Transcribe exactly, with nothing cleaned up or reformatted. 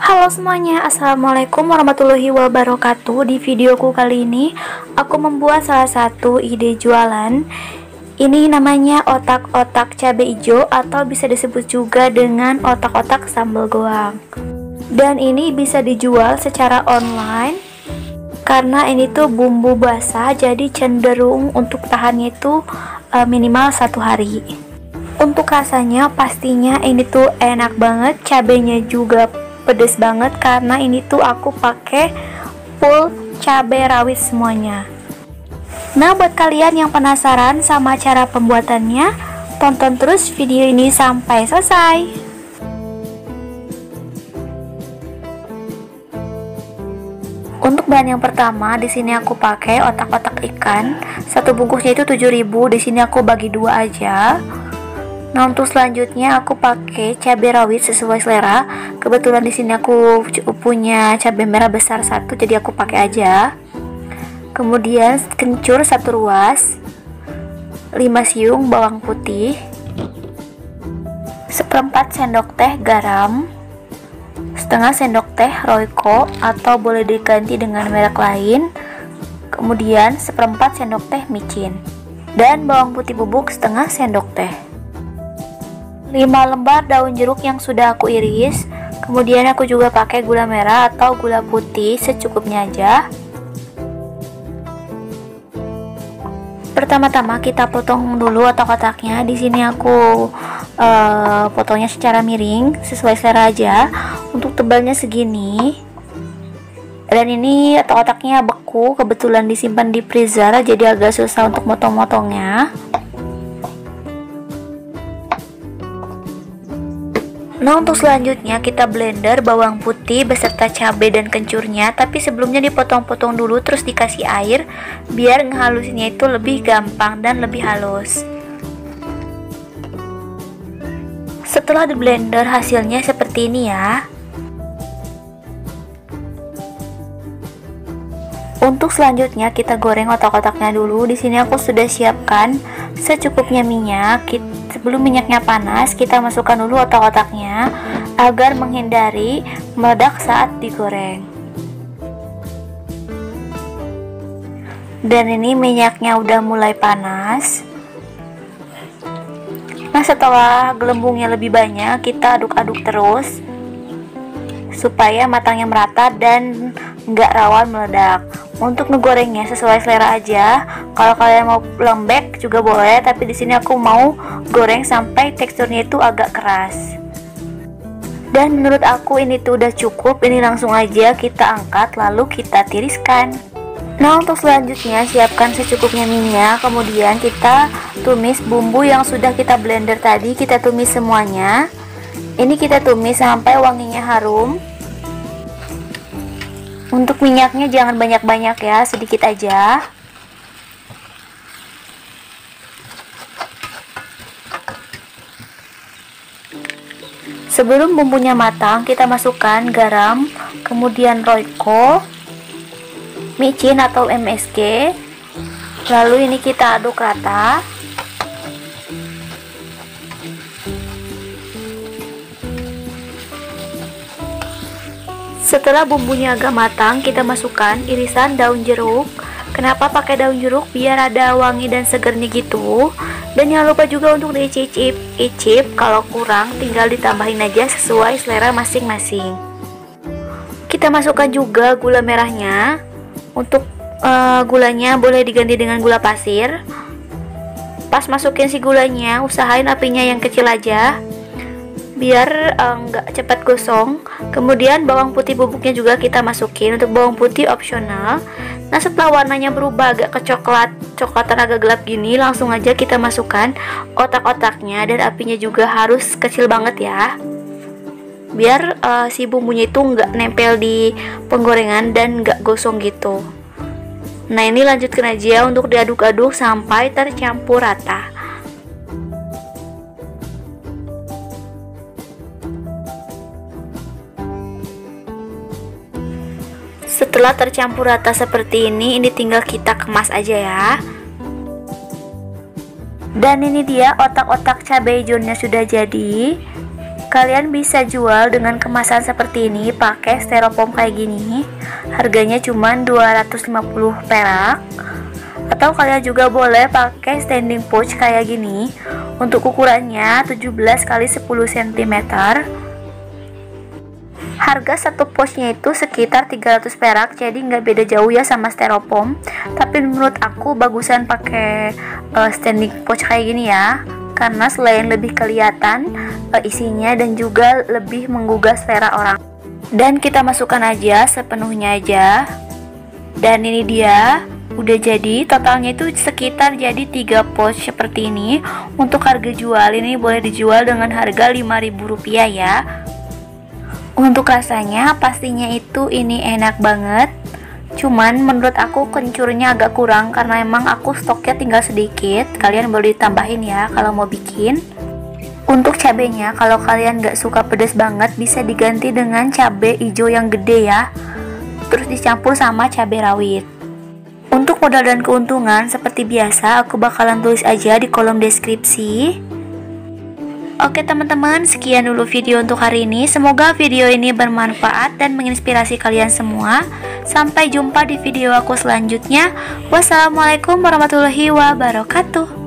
Halo semuanya, assalamualaikum warahmatullahi wabarakatuh. Di videoku kali ini aku membuat salah satu ide jualan. Ini namanya otak-otak cabai hijau atau bisa disebut juga dengan otak-otak sambal goang. Dan ini bisa dijual secara online karena ini tuh bumbu basah, jadi cenderung untuk tahannya itu e, minimal satu hari. Untuk rasanya pastinya ini tuh enak banget, cabenya juga pedes banget karena ini tuh aku pakai full cabai rawit semuanya. Nah, buat kalian yang penasaran sama cara pembuatannya, tonton terus video ini sampai selesai. Untuk bahan yang pertama, di sini aku pakai otak-otak ikan. Satu bungkusnya itu tujuh ribu, di sini aku bagi dua aja. Nah, untuk selanjutnya aku pakai cabai rawit sesuai selera. Kebetulan di sini aku punya cabai merah besar satu, jadi aku pakai aja. Kemudian kencur satu ruas, lima siung bawang putih, seperempat sendok teh garam, setengah sendok teh Royco atau boleh diganti dengan merek lain. Kemudian seperempat sendok teh micin dan bawang putih bubuk setengah sendok teh. lima lembar daun jeruk yang sudah aku iris. Kemudian aku juga pakai gula merah atau gula putih secukupnya aja. Pertama-tama kita potong dulu otak-otaknya. Di sini aku uh, potongnya secara miring sesuai selera aja. Untuk tebalnya segini. Dan ini otak-otaknya beku, kebetulan disimpan di freezer jadi agak susah untuk motong-motongnya. Nah, untuk selanjutnya kita blender bawang putih beserta cabai dan kencurnya, tapi sebelumnya dipotong-potong dulu terus dikasih air biar ngehalusinnya itu lebih gampang dan lebih halus. Setelah di blender hasilnya seperti ini ya. Untuk selanjutnya kita goreng otak-otaknya dulu. Di sini aku sudah siapkan secukupnya minyak. Sebelum minyaknya panas, kita masukkan dulu otak-otaknya agar menghindari meledak saat digoreng. Dan ini minyaknya udah mulai panas. Nah, setelah gelembungnya lebih banyak, kita aduk-aduk terus supaya matangnya merata dan nggak rawan meledak. Untuk ngegorengnya sesuai selera aja. Kalau kalian mau lembek juga boleh, tapi di sini aku mau goreng sampai teksturnya itu agak keras. Dan menurut aku ini tuh udah cukup. Ini langsung aja kita angkat lalu kita tiriskan. Nah, untuk selanjutnya siapkan secukupnya minyak. Kemudian kita tumis bumbu yang sudah kita blender tadi, kita tumis semuanya. Ini kita tumis sampai wanginya harum. Untuk minyaknya jangan banyak-banyak ya, sedikit aja. Sebelum bumbunya matang, kita masukkan garam, kemudian Royco, micin atau M S G. Lalu ini kita aduk rata. Setelah bumbunya agak matang, kita masukkan irisan daun jeruk. Kenapa pakai daun jeruk? Biar ada wangi dan segernya gitu. Dan jangan lupa juga untuk diicip-icip, kalau kurang tinggal ditambahin aja sesuai selera masing-masing. Kita masukkan juga gula merahnya. Untuk uh, gulanya boleh diganti dengan gula pasir. Pas masukin si gulanya, usahain apinya yang kecil aja biar nggak uh, cepat gosong. Kemudian bawang putih bubuknya juga kita masukin. Untuk bawang putih opsional. Nah, setelah warnanya berubah agak ke coklat, coklatan agak gelap gini, langsung aja kita masukkan otak-otaknya. Dan apinya juga harus kecil banget ya, biar uh, si bumbunya itu nggak nempel di penggorengan dan nggak gosong gitu. Nah, ini lanjutkan aja untuk diaduk-aduk sampai tercampur rata. Setelah tercampur rata seperti ini, ini tinggal kita kemas aja ya. Dan ini dia otak-otak cabai hijaunya sudah jadi. Kalian bisa jual dengan kemasan seperti ini pakai styrofoam kayak gini. Harganya cuma dua ratus lima puluh perak. Atau kalian juga boleh pakai standing pouch kayak gini. Untuk ukurannya tujuh belas kali sepuluh sentimeter. Harga satu pouchnya itu sekitar tiga ratus perak, jadi nggak beda jauh ya sama styrofoam. Tapi menurut aku bagusan pakai uh, standing pouch kayak gini ya, karena selain lebih kelihatan uh, isinya dan juga lebih menggugah selera orang. Dan kita masukkan aja sepenuhnya aja. Dan ini dia. Udah jadi, totalnya itu sekitar jadi tiga pouch seperti ini. Untuk harga jual ini boleh dijual dengan harga lima ribu rupiah ya. Untuk rasanya pastinya itu ini enak banget. Cuman menurut aku kencurnya agak kurang karena emang aku stoknya tinggal sedikit. Kalian boleh ditambahin ya kalau mau bikin. Untuk cabenya kalau kalian gak suka pedas banget bisa diganti dengan cabai hijau yang gede ya. Terus dicampur sama cabai rawit. Untuk modal dan keuntungan seperti biasa aku bakalan tulis aja di kolom deskripsi. Oke teman-teman, sekian dulu video untuk hari ini. Semoga video ini bermanfaat dan menginspirasi kalian semua. Sampai jumpa di video aku selanjutnya. Wassalamualaikum warahmatullahi wabarakatuh.